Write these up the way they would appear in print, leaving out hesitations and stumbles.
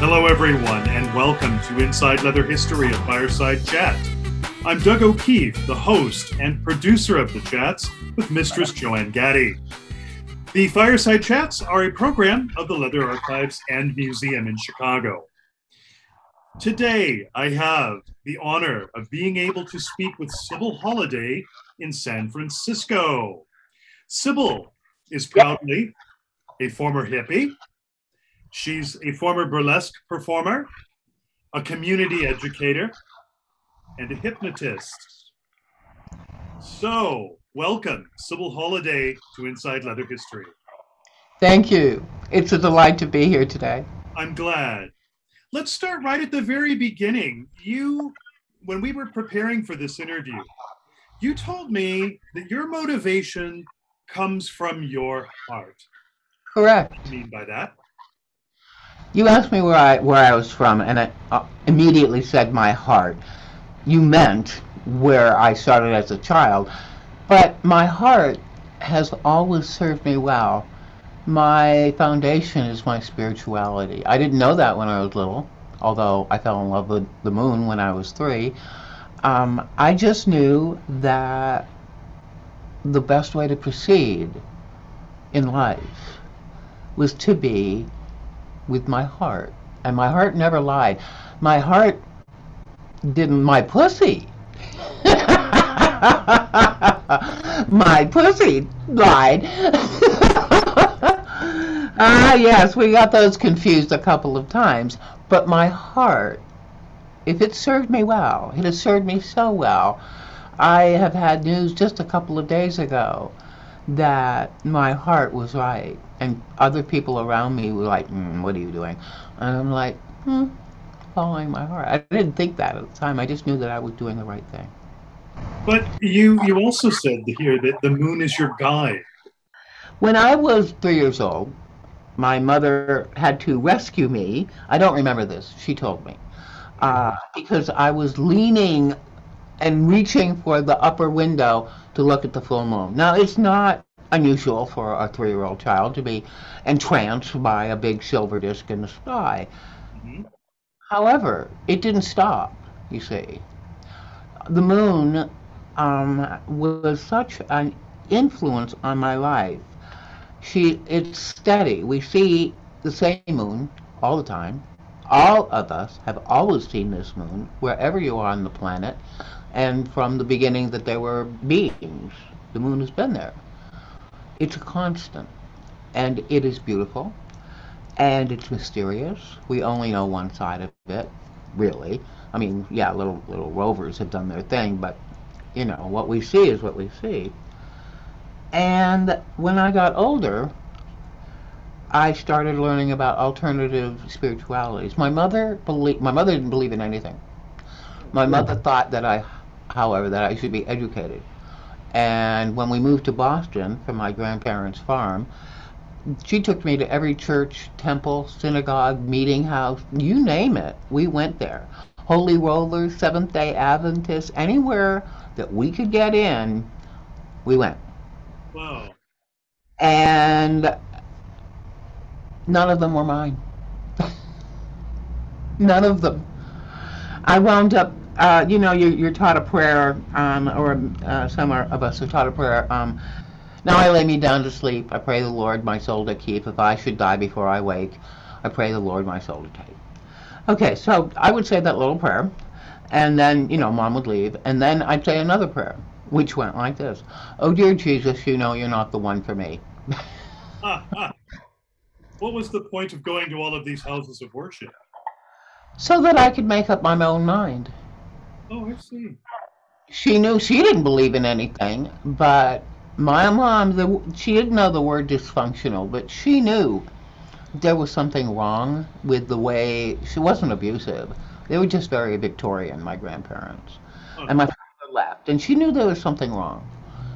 Hello everyone, and welcome to Inside Leather History, a Fireside Chat. I'm Doug O'Keefe, the host and producer of the chats with Mistress Joanne Gaddy. The Fireside Chats are a program of the Leather Archives and Museum in Chicago. Today, I have the honor of being able to speak with Sybil Holiday in San Francisco. Sybil is proudly a former hippie. She's a former burlesque performer, a community educator, and a hypnotist. So, welcome, Sybil Holiday, to Inside Leather History. Thank you. It's a delight to be here today. I'm glad. Let's start right at the very beginning. You, when we were preparing for this interview, you told me that your motivation comes from your heart. Correct. What do you mean by that? You asked me where I was from, and I immediately said my heart. You meant where I started as a child, but my heart has always served me well. My foundation is my spirituality. I didn't know that when I was little, although I fell in love with the moon when I was 3. I just knew that the best way to proceed in life was to be with my heart, and my heart never lied. My heart didn't, my pussy, my pussy lied. Yes, we got those confused a couple of times, but my heart, if it served me well, it has served me so well. I have had news just a couple of days ago that my heart was right, and other people around me were like, what are you doing? And I'm like, following my heart. I didn't think that at the time. I just knew that I was doing the right thing. But you also said here that the moon is your guide. When I was 3 years old, my mother had to rescue me. I don't remember this, she told me, because I was leaning and reaching for the upper window to look at the full moon. Now, it's not unusual for a 3-year-old child to be entranced by a big silver disc in the sky. Mm-hmm. However, it didn't stop, you see. The moon was such an influence on my life. It's steady. We see the same moon all the time. All of us have always seen this moon, wherever you are on the planet, and from the beginning that there were beings, the moon has been there. It's a constant, and it is beautiful, and it's mysterious. We only know one side of it, really. I mean, yeah, little rovers have done their thing, but, you know, what we see is what we see. And when I got older, I started learning about alternative spiritualities. My mother didn't believe in anything. My mother thought that however, that I should be educated. And when we moved to Boston from my grandparents' farm, she took me to every church, temple, synagogue, meeting house, you name it. We went there. Holy Rollers, Seventh-day Adventists, anywhere that we could get in, we went. Wow. And none of them were mine. None of them. I wound up, you know, you're taught a prayer, or some of us are taught a prayer. Now I lay me down to sleep. I pray the Lord my soul to keep. If I should die before I wake, I pray the Lord my soul to take. Okay, so I would say that little prayer, and then, you know, Mom would leave, and then I'd say another prayer, which went like this. Oh, dear Jesus, you know you're not the one for me. What was the point of going to all of these houses of worship? So that I could make up my own mind. Oh, I see. She knew she didn't believe in anything, but my mom, she didn't know the word dysfunctional, but she knew there was something wrong with the way. She wasn't abusive. They were just very Victorian, my grandparents. Oh. And my father left, and she knew there was something wrong.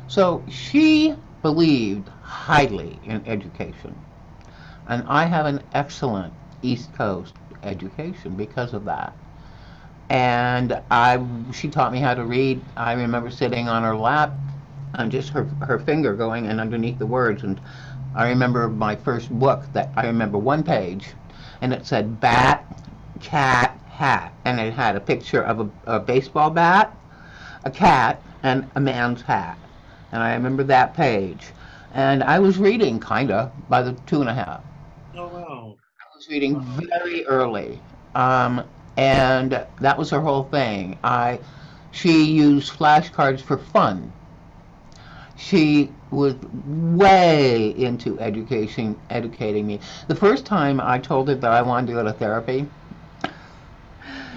So she believed highly in education. And I have an excellent East Coast education because of that. And she taught me how to read. I remember sitting on her lap and just her finger going in underneath the words. And I remember my first book that I remember one page and it said bat, cat, hat, and it had a picture of a baseball bat, a cat, and a man's hat. And I remember that page. And I was reading, kind of, by the 2½. Oh, wow. I was reading very early. And that was her whole thing. She used flashcards for fun. She was way into educating me. The first time I told her that I wanted to go to therapy,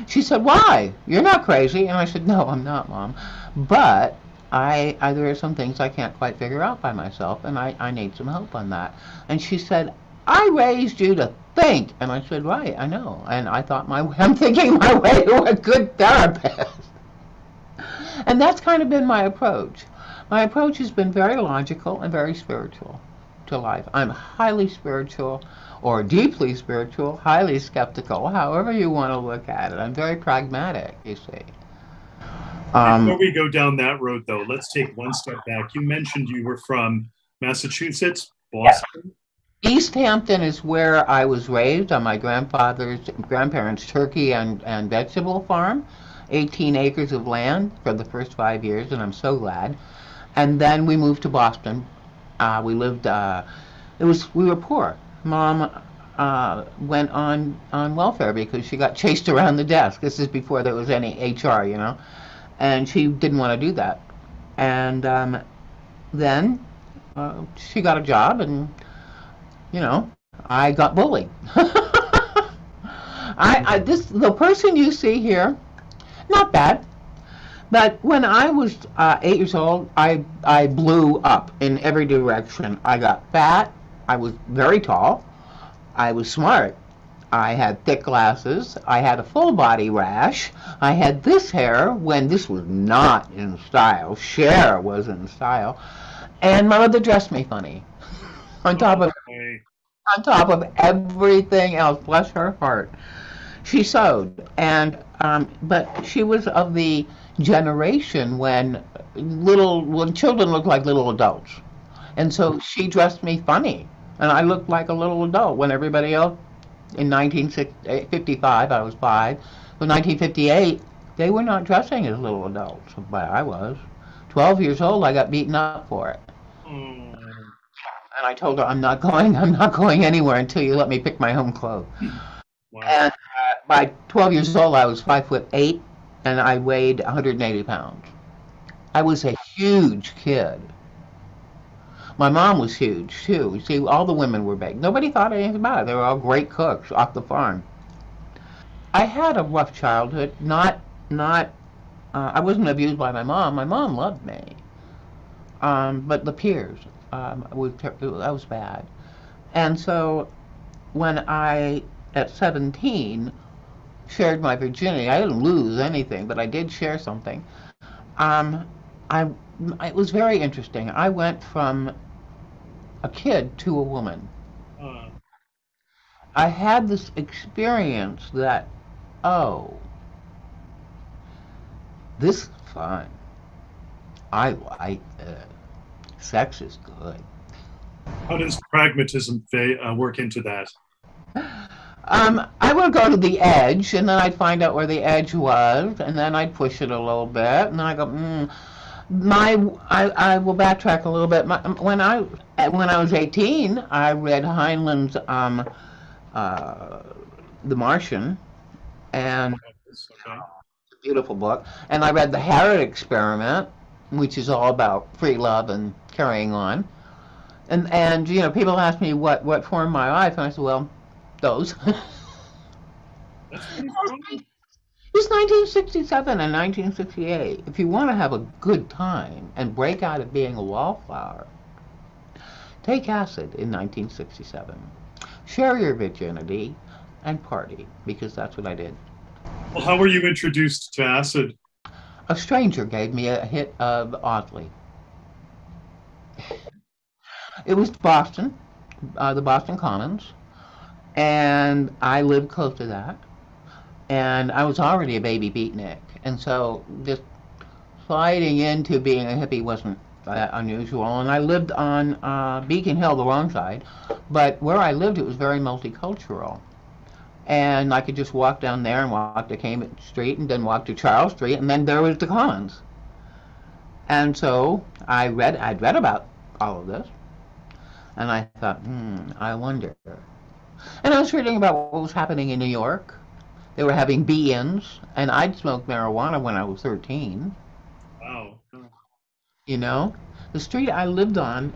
she said, "Why? You're not crazy." And I said, "No, I'm not, Mom. But there are some things I can't quite figure out by myself, and I need some help on that." And she said, "I raised you to think." And I said, "Right, I know." And I thought, I'm thinking my way to a good therapist. And that's kind of been my approach. My approach has been very logical and very spiritual to life. I'm highly spiritual, or deeply spiritual, highly skeptical, however you want to look at it. I'm very pragmatic, you see. Before we go down that road, though, let's take one step back. You mentioned you were from Massachusetts, Boston. Yeah. East Hampton is where I was raised, on my grandparents' turkey and vegetable farm, 18 acres of land for the first 5 years, and I'm so glad. And then we moved to Boston. We lived, we were poor. Mom went on welfare because she got chased around the desk. This is before there was any HR, you know. And she didn't want to do that. And then she got a job, and, you know, I got bullied. The person you see here, not bad. But when I was 8 years old, I blew up in every direction. I got fat. I was very tall. I was smart. I had thick glasses. I had a full body rash. I had this hair when this was not in style. Cher was in style. And my mother dressed me funny. On top of everything else, bless her heart. She sewed, and but she was of the generation when children look like little adults, and so she dressed me funny, and I looked like a little adult when everybody else in 1955, I was 5, but 1958 they were not dressing as little adults, but I was. 12 years old, I got beaten up for it. And I told her, I'm not going anywhere until you let me pick my own clothes. Wow. And by 12 years old I was 5'8", and I weighed 180 pounds. I was a huge kid. My mom was huge, too. You see, all the women were big. Nobody thought anything about it. They were all great cooks off the farm. I had a rough childhood. I wasn't abused by my mom. My mom loved me. But the peers, that was bad. And so when I, at 17, shared my virginity. I didn't lose anything, but I did share something. It was very interesting. I went from a kid to a woman. I had this experience that, oh, this is fun. I like this. Sex is good. How does pragmatism work into that? I would go to the edge, and then I'd find out where the edge was, and then I'd push it a little bit, and then I'd go, I will backtrack a little bit. When I was 18, I read Heinlein's The Martian, and it's a beautiful book, and I read The Harrod Experiment, which is all about free love and carrying on, and you know, people ask me what formed my life, and I said, well, those. It was 1967 and 1968. If you want to have a good time and break out of being a wallflower, take acid in 1967. Share your virginity and party, because that's what I did. Well, how were you introduced to acid? A stranger gave me a hit of Owsley. It was Boston, the Boston Commons. And I lived close to that, and I was already a baby beatnik, and so just sliding into being a hippie wasn't that unusual. And I lived on Beacon Hill, the wrong side, but where I lived it was very multicultural, And I could just walk down there and walk to Cayman Street and then walk to Charles Street, and then there was the Commons. And so I'd read about all of this, and I thought, I wonder. And I was reading about what was happening in New York. They were having be-ins, and I'd smoked marijuana when I was 13. Wow. You know? The street I lived on,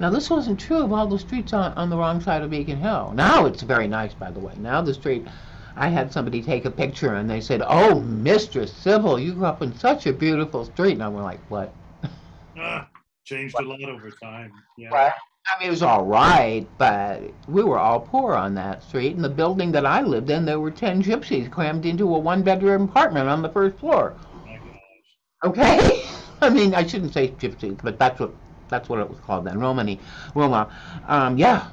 now this wasn't true of all the streets on the wrong side of Beacon Hill. Now it's very nice, by the way. Now the street, I had somebody take a picture, and they said, "Oh, Mistress Sybil, you grew up in such a beautiful street." And I went like, what? Changed a lot over time. Yeah. Right. I mean, it was all right, but we were all poor on that street. And the building that I lived in, there were 10 gypsies crammed into a one-bedroom apartment on the first floor. Oh my gosh. Okay? I mean, I shouldn't say gypsies, but that's what it was called then, Romani, Roma. Yeah.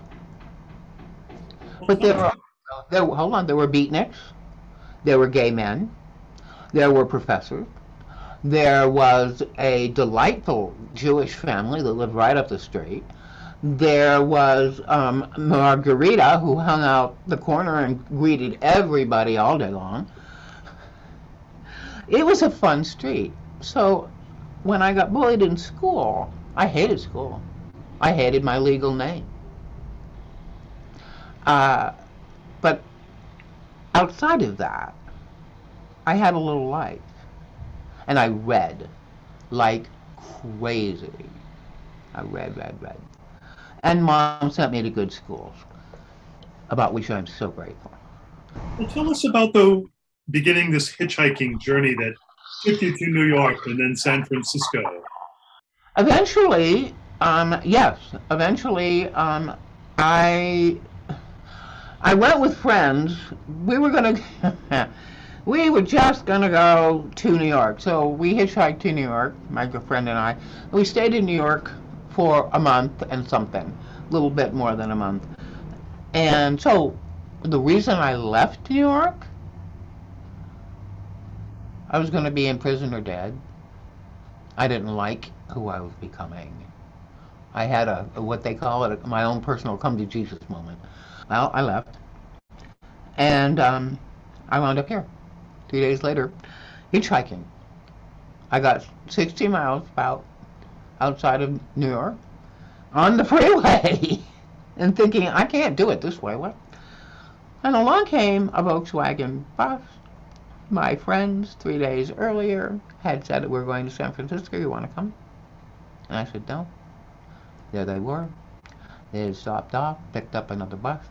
But there were beatniks. There were gay men. There were professors. There was a delightful Jewish family that lived right up the street. There was Margarita, who hung out the corner and greeted everybody all day long. It was a fun street. So when I got bullied in school, I hated school. I hated my legal name. But outside of that, I had a little life. And I read like crazy. I read. And Mom sent me to good schools, about which I'm so grateful. Well, tell us about the beginning this hitchhiking journey that took you to New York and then San Francisco. Eventually, I went with friends. We were just gonna go to New York. So we hitchhiked to New York, my good friend and I. We stayed in New York for a month and something, a little bit more than a month. And so the reason I left New York, I was going to be in prison or dead. I didn't like who I was becoming. I had a what they call it, my own personal come to Jesus moment. Well, I left, and I wound up here 3 days later, hitchhiking. I got 60 miles about outside of New York on the freeway and thinking, I can't do it this way. What? And along came a Volkswagen bus. My friends 3 days earlier had said that we're going to San Francisco. You want to come? And I said, no. There they were. They stopped off, picked up another bus.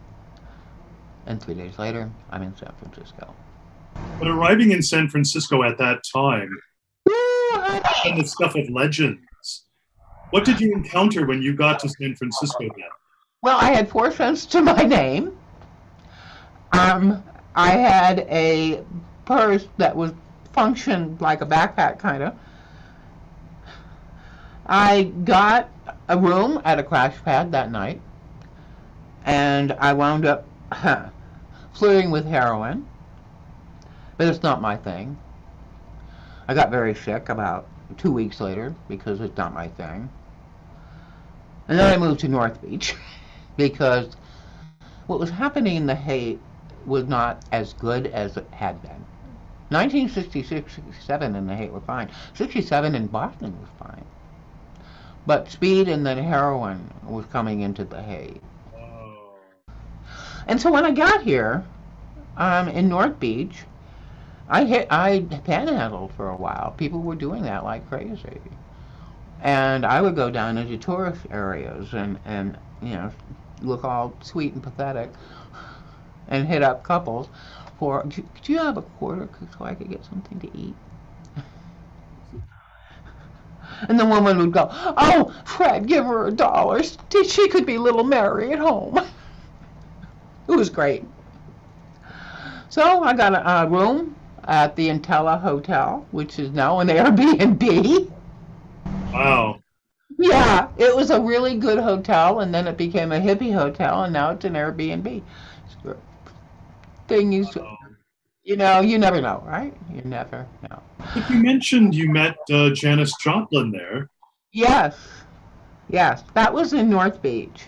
And 3 days later, I'm in San Francisco. But arriving in San Francisco at that time, and the stuff of legend. What did you encounter when you got to San Francisco then? Well, I had four cents to my name. I had a purse that was functioned like a backpack, kind of. I got a room at a crash pad that night, and I wound up flirting with heroin, but it's not my thing. I got very sick about 2 weeks later because it's not my thing. And then I moved to North Beach because what was happening in the hate was not as good as it had been. 1966, 67 in the hate were fine. 67 in Boston was fine. But speed and then heroin was coming into the hate. Whoa. And so when I got here, in North Beach, I panhandled for a while. People were doing that like crazy. And I would go down into tourist areas and you know, look all sweet and pathetic and hit up couples for, could you have a quarter so I could get something to eat? And the woman would go, oh, Fred, give her $1. She could be little Mary at home. It was great. So I got a room at the Intella Hotel, which is now an Airbnb. Wow. Yeah, it was a really good hotel, and then it became a hippie hotel, and now it's an Airbnb. Thing is, you know, you never know, right? You never know. But you mentioned you met Janis Joplin there. Yes, that was in North Beach.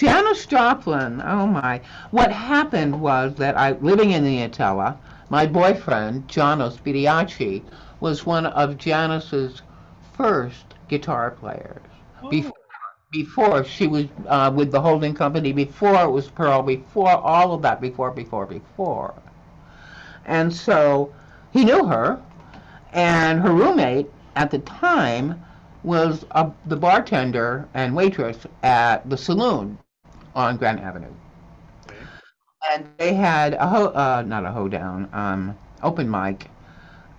Janis Joplin, oh my. What happened was that I, living in the Atella, my boyfriend, Janos Bidiachi, was one of Janis's first guitar players. Oh. Before she was with the holding company, before it was Pearl, before all of that, before. And so he knew her, and her roommate at the time was the bartender and waitress at the saloon on Grand Avenue. And they had a open mic,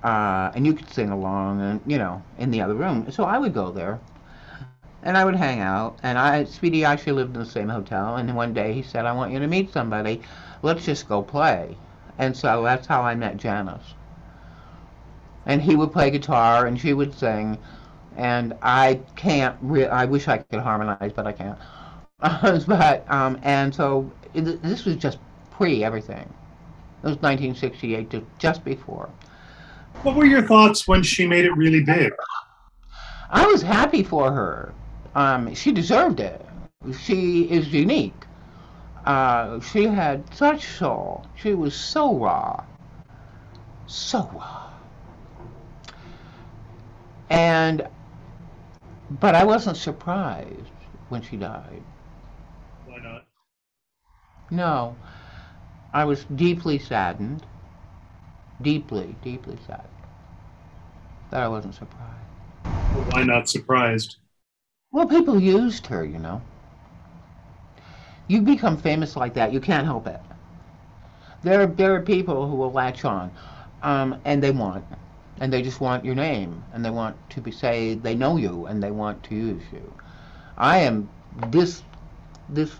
and you could sing along, and you know, in the other room. So I would go there, and I would hang out. And Speedy actually lived in the same hotel. And one day he said, "I want you to meet somebody. Let's just go play." And so that's how I met Janis. And he would play guitar, and she would sing. And I can't. I wish I could harmonize, but I can't. And so this was just pre-everything. It was 1968, just before. What were your thoughts when she made it really big? I was happy for her. She deserved it. She is unique. She had such soul. She was so raw. So raw. But I wasn't surprised when she died. Why not? No. I was deeply saddened. Deeply, deeply saddened. That I wasn't surprised. Well, why not surprised? Well, people used her, you know. You become famous like that, you can't help it. There are people who will latch on, and they want. And they just want your name, and they want to say they know you, and they want to use you. I am this bit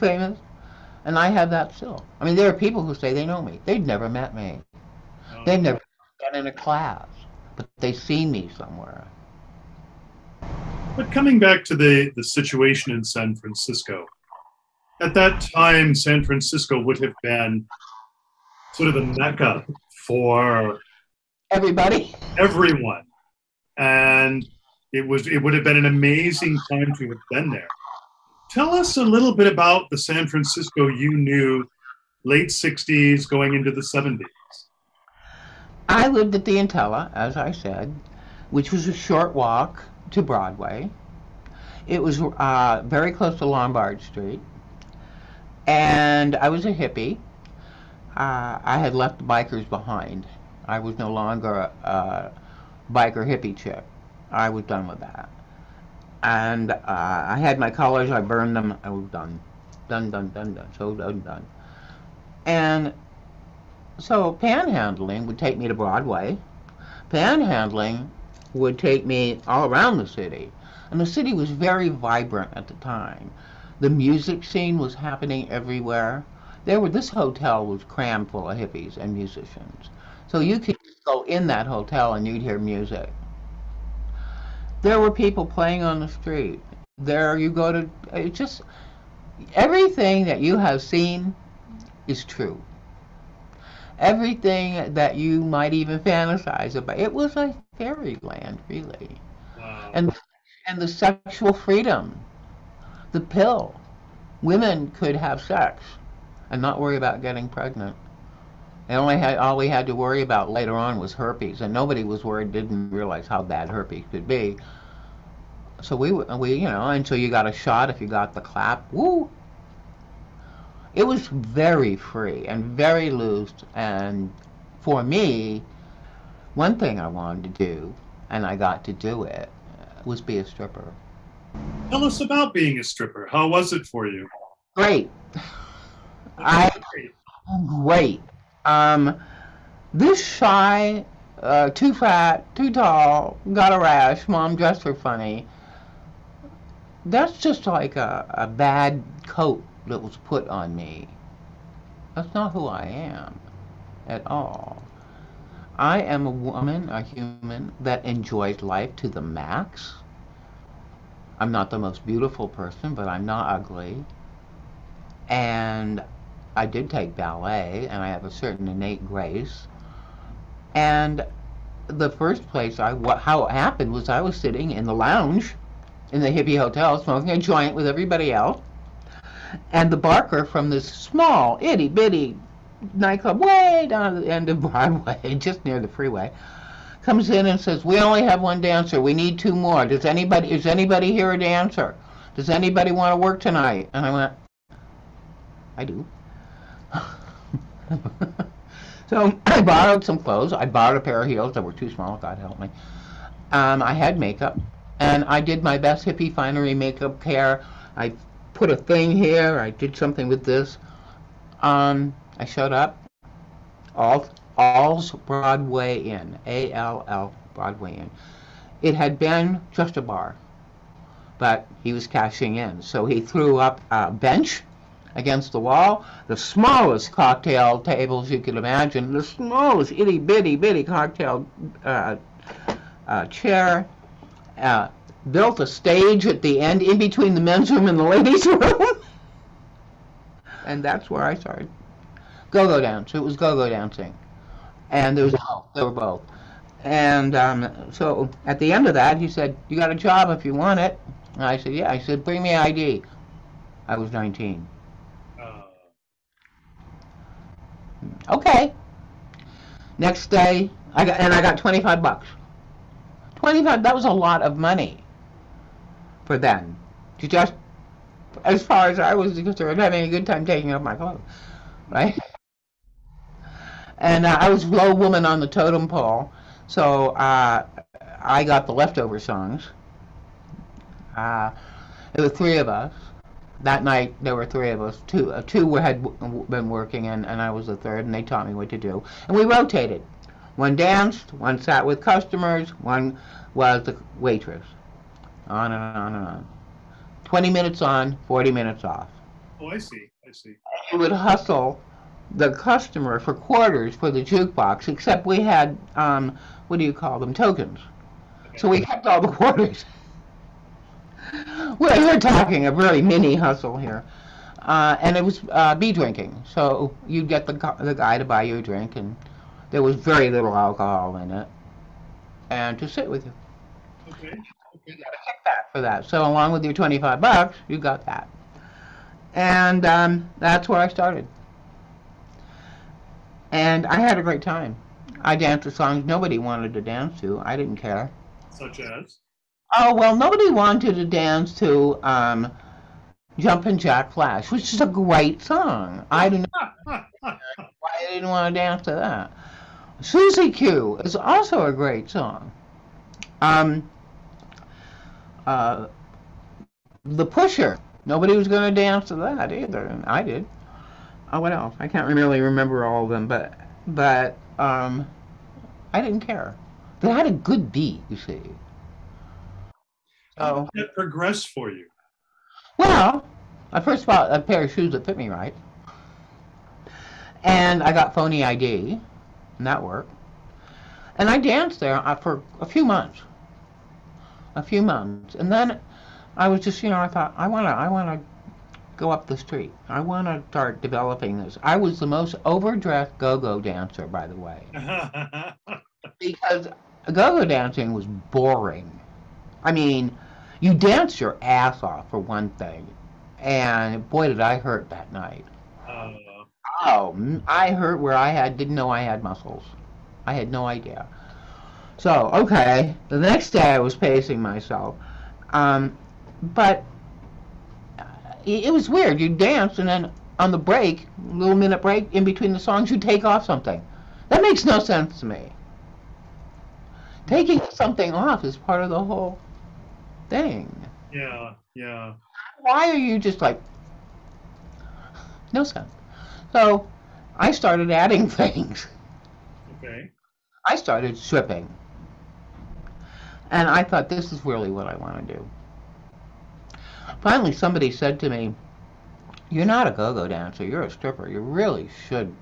famous, and I have that still. I mean, there are people who say they know me. They've never met me. Oh. They've never been in a class, but they've seen me somewhere. But coming back to the situation in San Francisco, at that time, San Francisco would have been sort of the mecca for everyone, and it would have been an amazing time to have been there. Tell us a little bit about the San Francisco you knew, late 60s going into the 70s. I lived at the Intella, as I said, which was a short walk to Broadway. It was very close to Lombard Street, and I was a hippie. I had left the bikers behind. I was no longer a biker hippie chick. I was done with that. And I had my colors, I burned them, I was done. Done, done, done, done, so done, done. And so panhandling would take me to Broadway. Panhandling would take me all around the city. And the city was very vibrant at the time. The music scene was happening everywhere. This hotel was crammed full of hippies and musicians. So you could go in that hotel and you'd hear music. There were people playing on the street. There you go to, it's just, everything that you have seen is true. Everything that you might even fantasize about. It was a fairyland, really. Wow. And the sexual freedom, the pill. Women could have sex and not worry about getting pregnant. All we had to worry about later on was herpes, and nobody was worried, didn't realize how bad herpes could be. So we you know, until you got a shot, if you got the clap, woo! It was very free and very loose, and for me, one thing I wanted to do, and I got to do it, was be a stripper. Tell us about being a stripper. How was it for you? Great. Great. This shy, too fat, too tall, got a rash, mom dressed her funny. That's just like a bad coat that was put on me. That's not who I am at all. I am a woman, a human, that enjoys life to the max. I'm not the most beautiful person, but I'm not ugly. And I did take ballet, and I have a certain innate grace. And the first place how it happened was I was sitting in the lounge in the hippie hotel smoking a joint with everybody else. And the barker from this small, itty-bitty nightclub way down at the end of Broadway, just near the freeway, comes in and says, we only have one dancer. We need two more. Is anybody here a dancer? Does anybody want to work tonight? And I went, I do. So I borrowed some clothes. I borrowed a pair of heels that were too small, God help me. I had makeup, and I did my best hippie finery makeup care. I put a thing here. I did something with this. I showed up. All's Broadway Inn, A-L-L, Broadway Inn. It had been just a bar, but he was cashing in. So he threw up a bench against the wall, the smallest cocktail tables you could imagine, the smallest itty-bitty-bitty cocktail chair, built a stage at the end in between the men's room and the ladies' room. And that's where I started. Go-go dance. It was go-go dancing. And there was both. There were both. And so at the end of that, he said, you got a job if you want it. And I said, yeah. I said, bring me ID. I was 19. Okay. Next day, I got $25. 25, that was a lot of money for then. To just, as far as I was concerned, having a good time taking off my clothes, right? And I was low woman on the totem pole, so I got the leftover songs. There were three of us. That night, there were three of us. Two had been working, and I was the third, and they taught me what to do. And we rotated. One danced, one sat with customers, one was the waitress. On and on and on. 20 minutes on, 40 minutes off. Oh, I see. I see. We would hustle the customer for quarters for the jukebox, except we had, what do you call them, tokens. Okay. So we kept all the quarters. Well, you're talking a very mini hustle here. And it was bee drinking. So you'd get the guy to buy you a drink, and there was very little alcohol in it, and to sit with you. Okay. You got a kickback for that. So along with your $25, you got that. And that's where I started. And I had a great time. I danced to songs nobody wanted to dance to. I didn't care. Such as? Oh, well, nobody wanted to dance to Jumpin' Jack Flash, which is a great song. I don't know why I didn't want to dance to that. Suzy Q is also a great song. The Pusher, nobody was going to dance to that either, and I did. Oh, what else? I can't really remember all of them, but I didn't care. They had a good beat, you see. How did that progress for you? Well, I first bought a pair of shoes that fit me right, and I got phony ID, and that worked. And I danced there for a few months, and then I was just, you know, I thought I want to. Go up the street. I want to start developing this. I was the most overdressed go-go dancer, by the way. Because go-go dancing was boring. I mean, you dance your ass off for one thing, and boy did I hurt that night. Oh, I hurt where didn't know I had muscles. I had no idea. So, okay, the next day I was pacing myself. But it was weird. You dance, and then on the break, little minute break in between the songs, you take off something. That makes no sense to me. Taking something off is part of the whole thing. Yeah, yeah. Why are you just like, no sense? So I started adding things. Okay. I started stripping. And I thought, this is really what I want to do. Finally, somebody said to me, you're not a go-go dancer, you're a stripper. You really should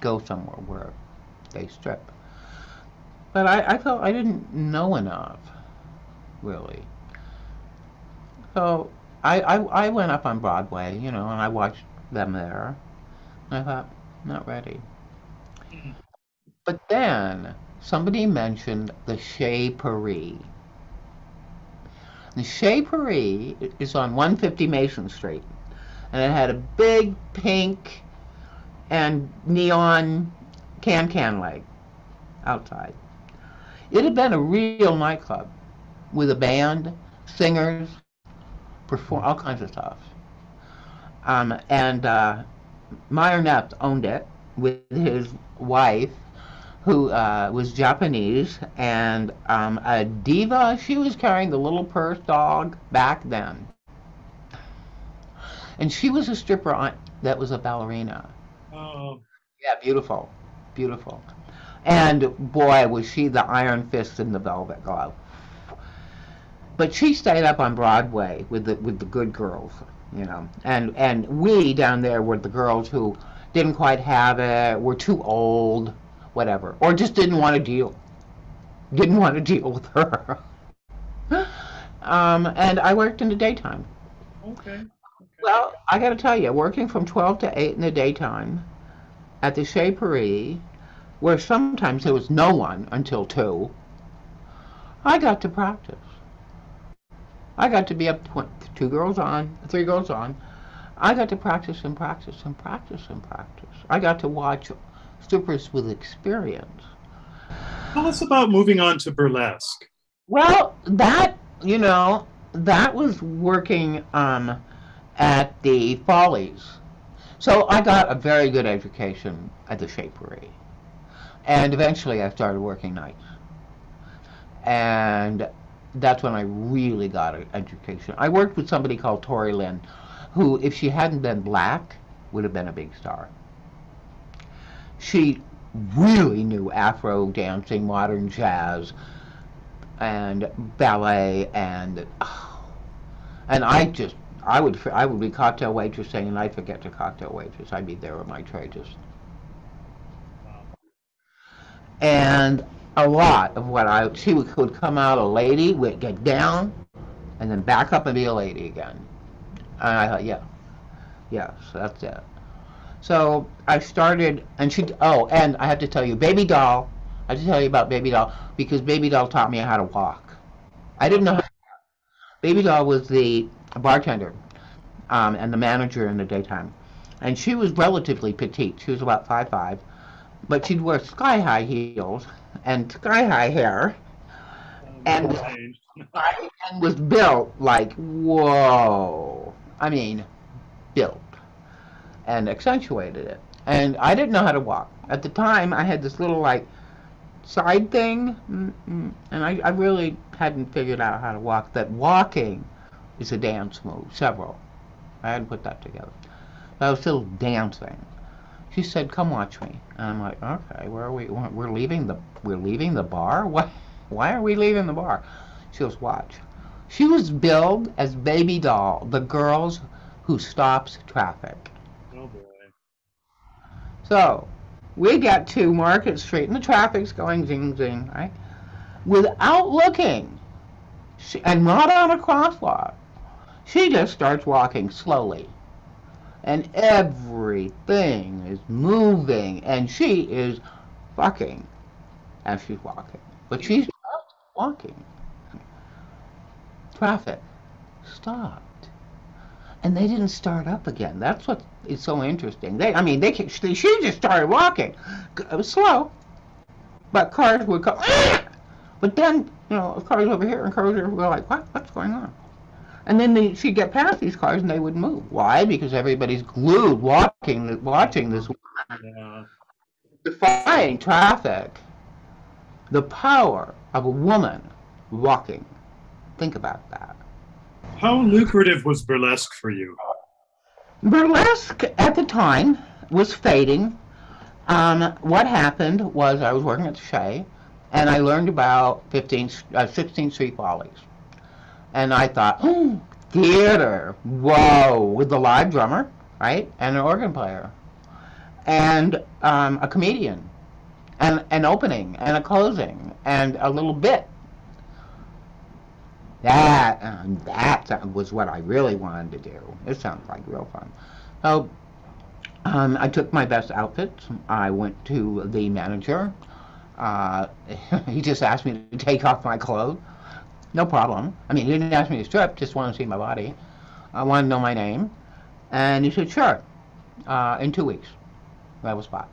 go somewhere where they strip. But I felt I didn't know enough, really. So I went up on Broadway, you know, and I watched them there. And I thought, not ready. But then somebody mentioned the Chez Paree. The Chez Paree is on 150 Mason Street, and it had a big pink and neon can-can light outside. It had been a real nightclub with a band, singers, perform all kinds of stuff. And Meyer Neff owned it with his wife, who was Japanese, and a diva. She was carrying the little purse dog back then. And she was a stripper that was a ballerina. Oh. Yeah, beautiful, beautiful. And boy, was she the iron fist in the velvet glove. But she stayed up on Broadway with the good girls, you know. And we down there were the girls who didn't quite have it, were too old, whatever, or just didn't want to deal with her. And I worked in the daytime. Okay. Well, I got to tell you, working from 12 to 8 in the daytime at the Chez Paree, where sometimes there was no one until 2, I got to practice. I got to be up to 3 girls on. I got to practice. I got to watch strippers with experience. Tell us about moving on to burlesque. Well, that was working at the Follies. So I got a very good education at the Chez Paree. And eventually I started working nights. And that's when I really got an education. I worked with somebody called Tori Lynn, who, if she hadn't been black, would have been a big star. She really knew Afro dancing, modern jazz, and ballet, and I would be cocktail waitressing, and I'd forget to cocktail waitress. I'd be there with my tray just. And a lot of what she would come out a lady, would get down, and then back up and be a lady again. And I thought, yeah, so that's it. So I started, and and I have to tell you, Baby Doll. I have to tell you about Baby Doll, because Baby Doll taught me how to walk. I didn't know how to walk. Baby Doll was the bartender and the manager in the daytime. And she was relatively petite. She was about 5'5", but she'd wear sky-high heels and sky-high hair, and was built like, whoa. I mean, built. And accentuated it. And I didn't know how to walk. At the time, I had this little, like, side thing, and I really hadn't figured out how to walk, that walking is a dance move, several. I hadn't put that together. But I was still dancing. She said, "Come watch me." And I'm like, "Okay, where are we? We're leaving the bar? Why are we leaving the bar?" She goes, "Watch." She was billed as Baby Doll, the girls who stops traffic. So we get to Market Street, and the traffic's going zing, zing, right? Without looking, and not on a crosswalk, she just starts walking slowly. And everything is moving, and she is fucking as she's walking. But she's not walking. Traffic stopped. And they didn't start up again. That's what is so interesting. She just started walking. It was slow, but cars would go. Ah! But then, cars over here and cars over, were like, what's going on? And then she'd get past these cars and they would move. Why? Because everybody's glued, watching this woman, defying traffic. The power of a woman walking. Think about that. How lucrative was burlesque for you? Burlesque at the time was fading. What happened was I was working at the Chez, and I learned about 16th Street Follies. And I thought, oh, theater, whoa, with a live drummer, right, and an organ player, and a comedian, and an opening, and a closing, and a little bit. That was what I really wanted to do. It sounds like real fun. So I took my best outfits. I went to the manager. He just asked me to take off my clothes. No problem. I mean, he didn't ask me to strip, just wanted to see my body. I wanted to know my name. And he said, sure, in 2 weeks. That was fine.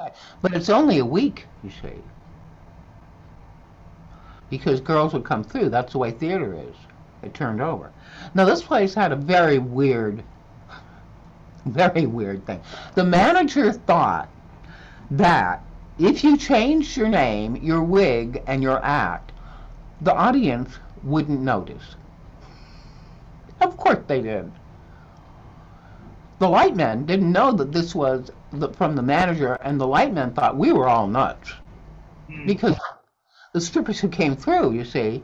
Okay. But it's only a week, you see, because girls would come through. That's the way theater is. It turned over. Now, this place had a very weird thing. The manager thought that if you changed your name, your wig, and your act, the audience wouldn't notice. Of course they did. The light men didn't know that this was from the manager, and the light men thought we were all nuts. Because the strippers who came through, you see,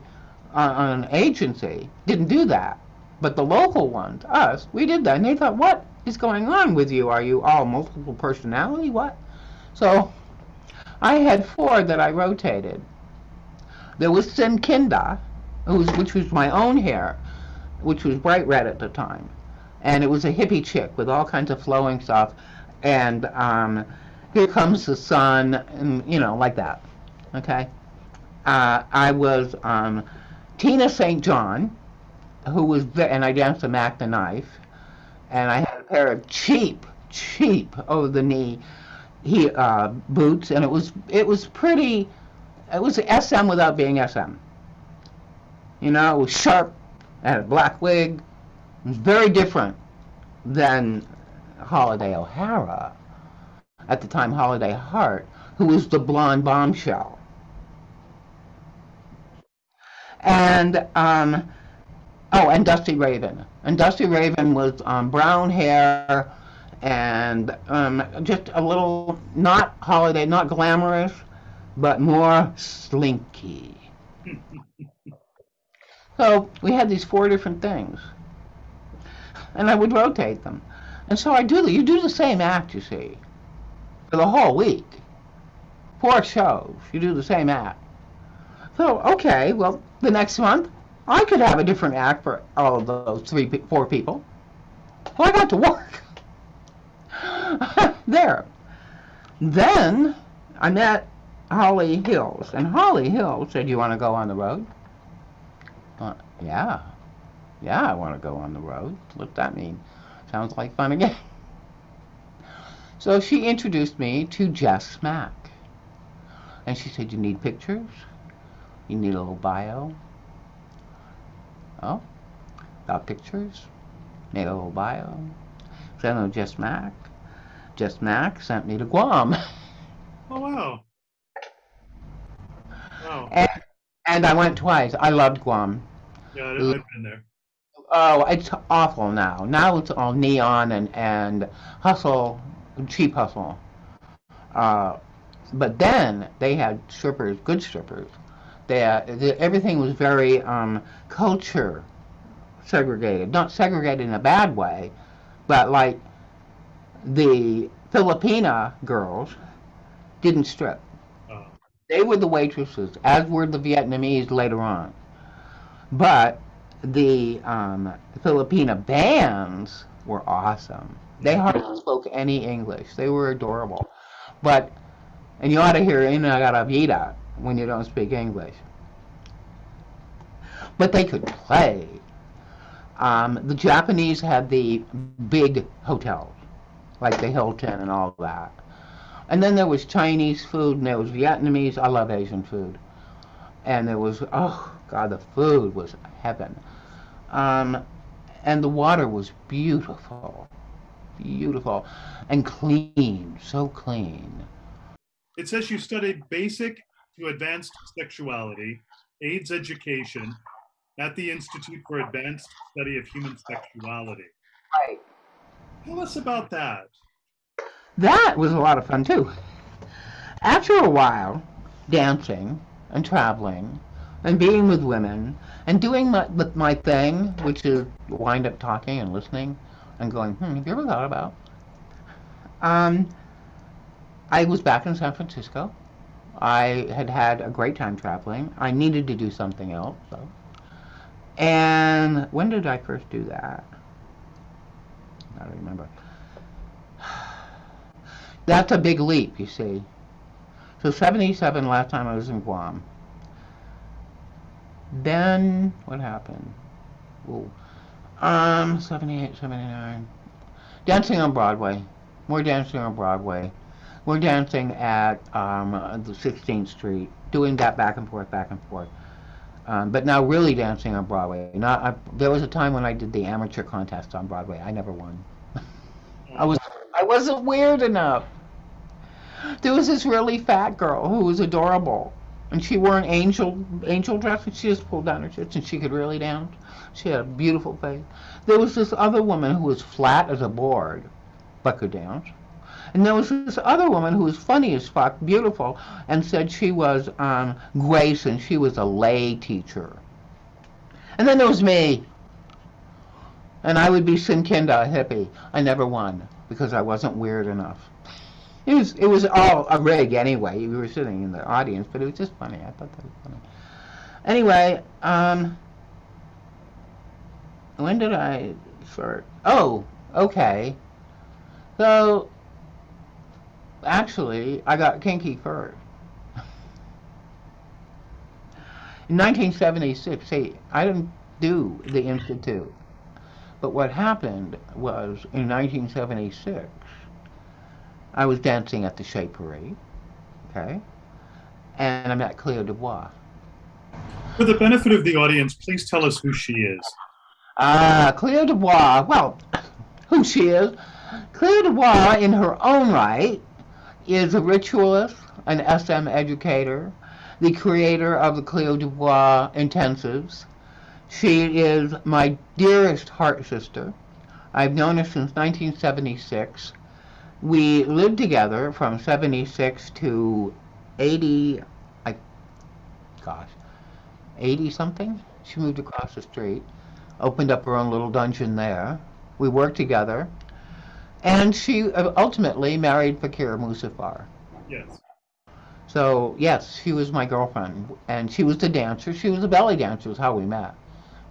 on an agency, didn't do that. But the local ones, us, we did that. And they thought, what is going on with you? Are you all multiple personality? What? So I had 4 that I rotated. There was Sin Kinda, which was my own hair, which was bright red at the time. And it was a hippie chick with all kinds of flowing stuff. And Here Comes the Sun, and, you know, like that. Okay? I was Tina St. John, who was, and I danced a Mac the Knife. And I had a pair of cheap over-the-knee boots, and it was pretty. It was SM without being SM. You know, it was sharp. I had a black wig. It was very different than Holiday O'Hara, at the time Holiday Hart, who was the blonde bombshell. And and Dusty Raven. And Dusty Raven was brown hair and just a little, not Holiday, not glamorous, but more slinky. So we had these 4 different things. And I would rotate them. And so you do the same act, you see, for the whole week. 4 shows, you do the same act. So, okay, well, the next month, I could have a different act for all of those 3, 4 people. Well, I got to work there. Then I met Holly Hills, and Holly Hills said, "You want to go on the road?" Yeah, I want to go on the road. What's that mean? Sounds like fun again. So she introduced me to Jess Mac, and she said, "You need pictures. You need a little bio." Oh, got pictures, made a little bio, sent them to Jess Mac. Jess Mac sent me to Guam. Oh, wow. Wow. And I went twice. I loved Guam. Yeah, I've been there. Oh, it's awful now. Now it's all neon and hustle, cheap hustle. But then they had strippers, good strippers. Everything was very culture segregated. Not segregated in a bad way, but like the Filipina girls didn't strip. Oh. They were the waitresses, as were the Vietnamese later on. But the Filipina bands were awesome. They hardly spoke any English. They were adorable. And you ought to hear "Ina Garavita" when you don't speak English. But they could play. The Japanese had the big hotels, like the Hilton and all that. And then there was Chinese food, and there was Vietnamese. I love Asian food. And there was, oh God, the food was heaven. And the water was beautiful. Beautiful. And clean, so clean. It says you studied basic to advanced sexuality, AIDS education, at the Institute for Advanced Study of Human Sexuality. Right. Tell us about that. That was a lot of fun, too. After a while, dancing and traveling and being with women and doing my thing, which is wind up talking and listening and going, have you ever thought about? I was back in San Francisco. I had had a great time traveling. I needed to do something else, so. And when did I first do that? I don't remember. That's a big leap, you see. So 77, last time I was in Guam. Then what happened? Whoa. 78, 79. Dancing on Broadway. More dancing on Broadway. We're dancing at the 16th Street, doing that back and forth, back and forth. But now really dancing on Broadway. There was a time when I did the amateur contest on Broadway. I never won. I wasn't weird enough. There was this really fat girl who was adorable, and she wore an angel dress, and she just pulled down her tits, and she could really dance. She had a beautiful face. There was this other woman who was flat as a board, but could dance. And there was this other woman who was funny as fuck, beautiful, and said she was Grace, and she was a lay teacher. And then there was me. And I would be Sin Kinda, a hippie. I never won because I wasn't weird enough. It was all a rig anyway. We were sitting in the audience, but it was just funny. I thought that was funny. Anyway, when did I start? Oh, okay. So, actually, I got kinky first. In 1976, see, I didn't do the Institute. But what happened was, in 1976, I was dancing at the Chez Paree, okay? And I met Cleo Dubois. For the benefit of the audience, please tell us who she is. Cleo Dubois, well, who she is. Cleo Dubois, in her own right, is a ritualist, an SM educator, the creator of the Cleo Dubois Intensives. She is my dearest heart sister. I've known her since 1976. We lived together from 76 to 80, gosh, 80-something? She moved across the street, opened up her own little dungeon there. We worked together, and she ultimately married Fakir Muzaffar. Yes. So, yes, she was my girlfriend, and she was the dancer. She was a belly dancer is how we met.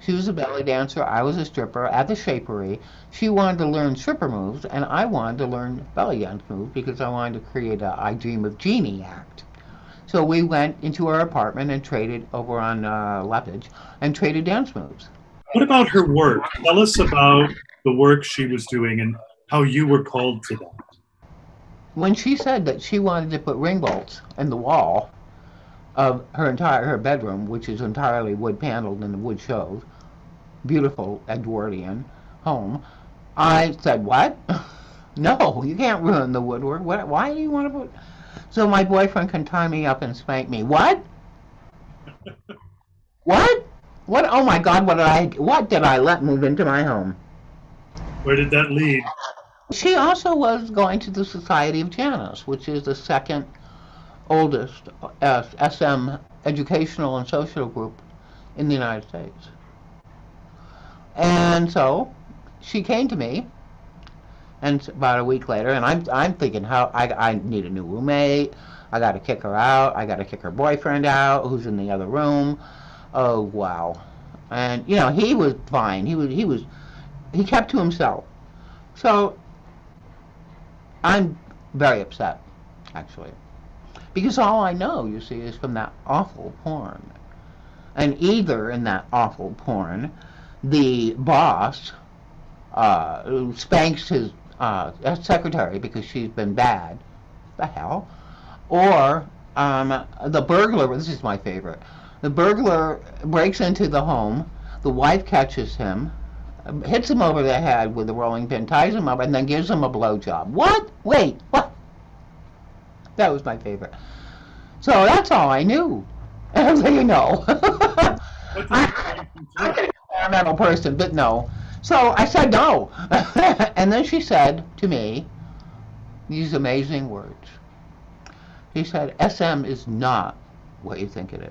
She was a belly dancer, I was a stripper at the Chez Paree. She wanted to learn stripper moves, and I wanted to learn belly dance moves because I wanted to create a I Dream of Jeannie act. So we went into her apartment and traded over on Lepage and traded dance moves. What about her work? Tell us about the work she was doing and how you were called to that. When she said that she wanted to put ring bolts in the wall of her bedroom, which is entirely wood paneled and the wood shows, beautiful Edwardian home, I said, what? No, you can't ruin the woodwork. What, why do you want to put... So my boyfriend can tie me up and spank me. What? What? What? Oh my God, what did I let move into my home? Where did that lead? She also was going to the Society of Janus, which is the second oldest SM educational and social group in the United States. And so she came to me, and about a week later, and I'm thinking, how I need a new roommate. I got to kick her out. I got to kick her boyfriend out, who's in the other room. Oh wow! And you know, he was fine. He kept to himself. So I'm very upset, actually. Because all I know, you see, is from that awful porn. And either in that awful porn, the boss spanks his secretary because she's been bad. What the hell? Or the burglar, this is my favorite, the burglar breaks into the home, the wife catches him, hits him over the head with a rolling pin, ties him up, and then gives him a blowjob. What? Wait, what? That was my favorite. So that's all I knew. As you know, I'm an experimental person, but no. So I said no. And then she said to me these amazing words. She said, SM is not what you think it is.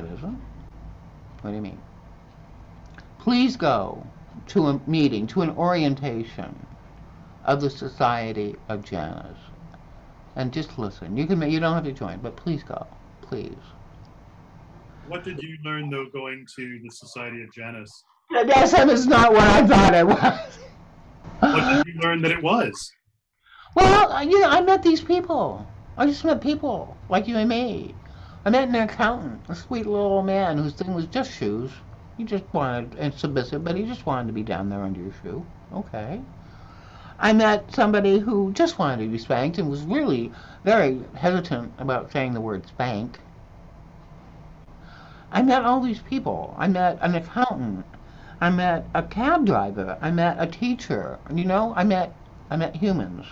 It isn't? What do you mean? Please go to a meeting, to an orientation of the Society of Janus, and just listen. You don't have to join, but please go, please. What did you learn though going to the Society of Janus? That SM is not what I thought it was. What did you learn that it was? Well, you know, I met these people. I just met people like you and me I met an accountant, a sweet little old man whose thing was just shoes. He just wanted, and submissive, but he just wanted to be down there under your shoe. Okay. I met somebody who just wanted to be spanked and was really very hesitant about saying the word spank. I met all these people. I met an accountant. I met a cab driver. I met a teacher. You know, I met humans.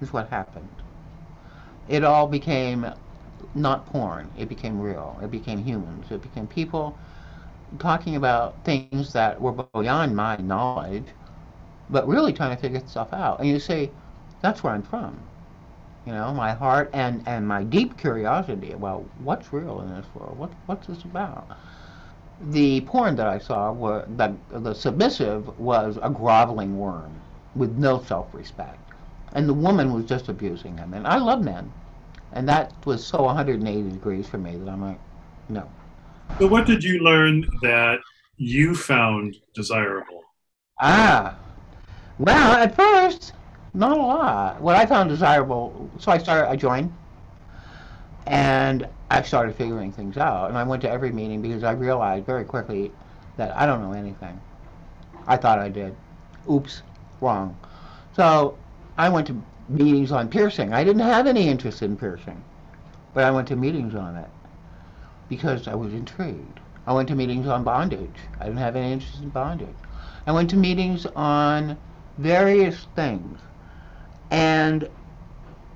Is what happened. It all became not porn. It became real. It became humans. It became people talking about things that were beyond my knowledge, but really trying to figure stuff out. And you say, that's where I'm from. You know, my heart and my deep curiosity about what's real in this world. What's this about? The porn that I saw, the submissive was a groveling worm with no self-respect. And the woman was just abusing him. And I love men. And that was so 180 degrees for me that I'm like, no. So what did you learn that you found desirable? Well, at first, not a lot. What I found desirable, so I joined. And I started figuring things out. And I went to every meeting because I realized very quickly that I don't know anything. I thought I did. Oops, wrong. So I went to meetings on piercing. I didn't have any interest in piercing, but I went to meetings on it because I was intrigued. I went to meetings on bondage. I didn't have any interest in bondage. I went to meetings on various things, and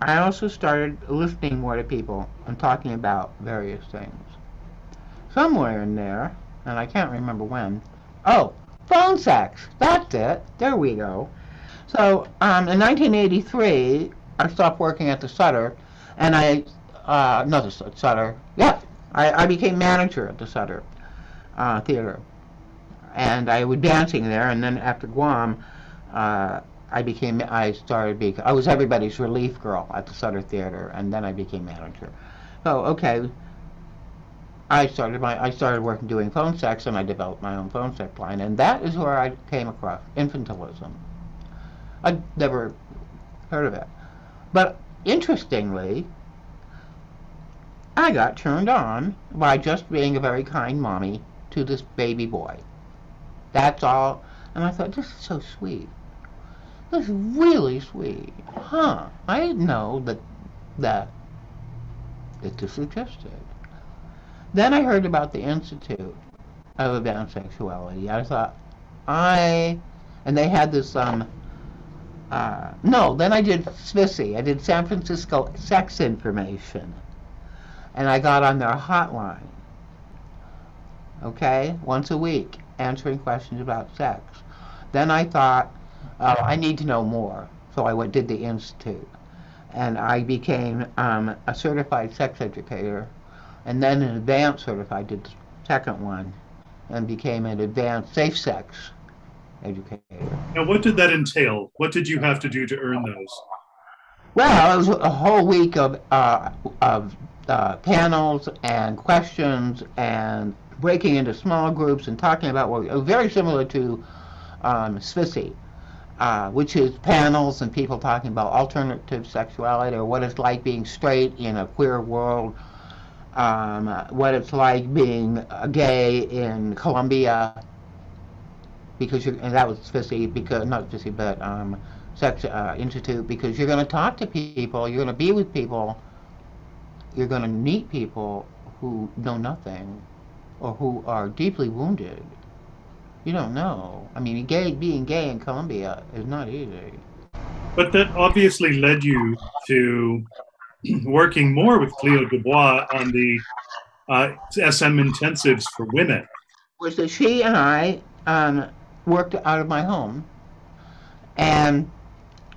I also started listening more to people and talking about various things. Somewhere in there, and I can't remember when, oh, phone sex, that's it, there we go. So in 1983, I stopped working at the Sutter, and I became manager at the Sutter Theater, and I was dancing there. And then after Guam, I was everybody's relief girl at the Sutter Theater, and then I became manager. So okay, I started working doing phone sex, and I developed my own phone sex line, and that is where I came across infantilism. I'd never heard of it. But interestingly, I got turned on by just being a very kind mommy to this baby boy. That's all. And I thought, this is so sweet. This is really sweet. Huh. I didn't know that it just existed. Then I heard about the Institute of Advanced Sexuality. I thought, and they had this, then I did SFSI. I did San Francisco Sex Information. And I got on their hotline, okay, once a week, answering questions about sex. Then I thought, I need to know more. So I did the Institute. And I became a certified sex educator. And then an advanced certified, did the second one, and became an advanced safe sex educator. Now, what did that entail? What did you have to do to earn those? Well, it was a whole week of panels and questions and breaking into small groups and talking about what very similar to SFSI, which is panels and people talking about alternative sexuality or what it's like being straight in a queer world, what it's like being gay in Colombia. And that was SFSI, because not SFSI, but Sex Institute, because you're going to talk to people, you're going to be with people, you're going to meet people who know nothing, or who are deeply wounded. You don't know. I mean, being gay in Colombia is not easy. But that obviously led you to working more with Cleo Dubois on the SM intensives for women. Was that she and I worked out of my home, and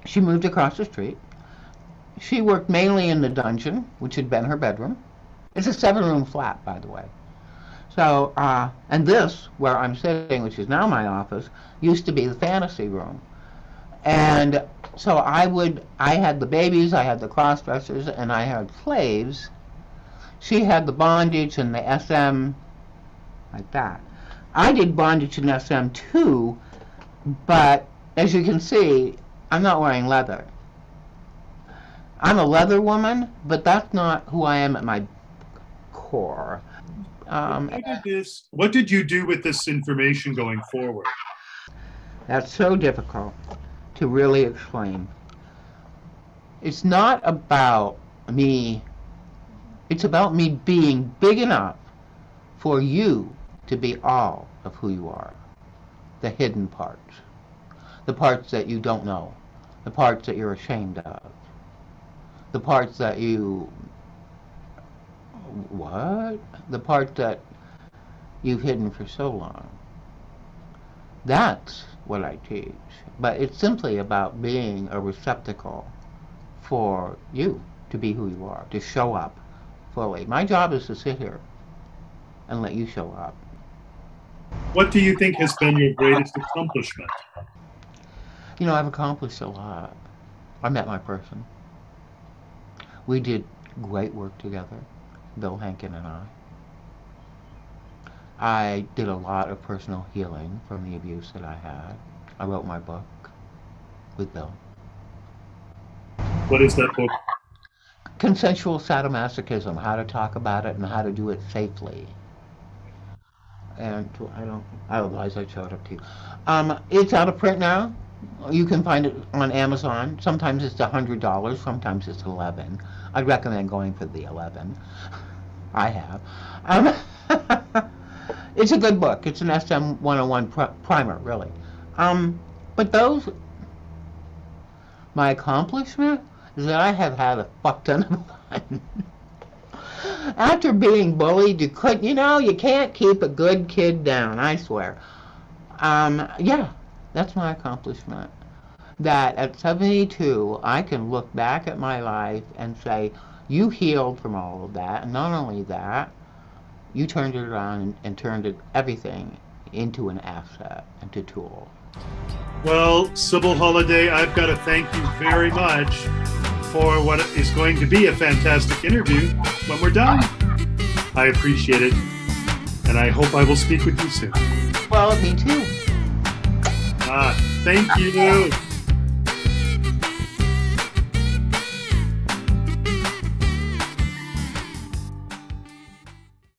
she moved across the street. She worked mainly in the dungeon, which had been her bedroom. It's a 7-room flat, by the way. So, and this, where I'm sitting, which is now my office, used to be the fantasy room. And so I had the babies, I had the cross-dressers, and I had slaves. She had the bondage and the SM, like that. I did bondage in SM too, but as you can see, I'm not wearing leather. I'm a leather woman, but that's not who I am at my core. What did you do with this information going forward? That's so difficult to really explain. It's not about me. It's about me being big enough for you to be all of who you are. The hidden parts. The parts that you don't know. The parts that you're ashamed of. The parts that you... What? The part that you've hidden for so long. That's what I teach. But it's simply about being a receptacle for you to be who you are, to show up fully. My job is to sit here and let you show up. What do you think has been your greatest accomplishment? You know, I've accomplished a lot. I met my person. We did great work together, Bill Hankin and I. I did a lot of personal healing from the abuse that I had. I wrote my book with Bill. What is that book? Consensual Sadomasochism, how to talk about it and how to do it safely. And I realize I showed up to you. It's out of print now. You can find it on Amazon. Sometimes it's $100, sometimes it's $11. I'd recommend going for the $11. I have. It's a good book. It's an SM 101 primer, really. But those, my accomplishment is that I have had a fuck ton of fun. After being bullied, you can't keep a good kid down, I swear. Yeah, that's my accomplishment. That at 72, I can look back at my life and say, you healed from all of that, and not only that, you turned it around and turned everything into an asset, into a tool. Well, Sybil Holiday, I've got to thank you very much for what is going to be a fantastic interview when we're done. I appreciate it, and I hope I will speak with you soon. Well, me too. Thank you.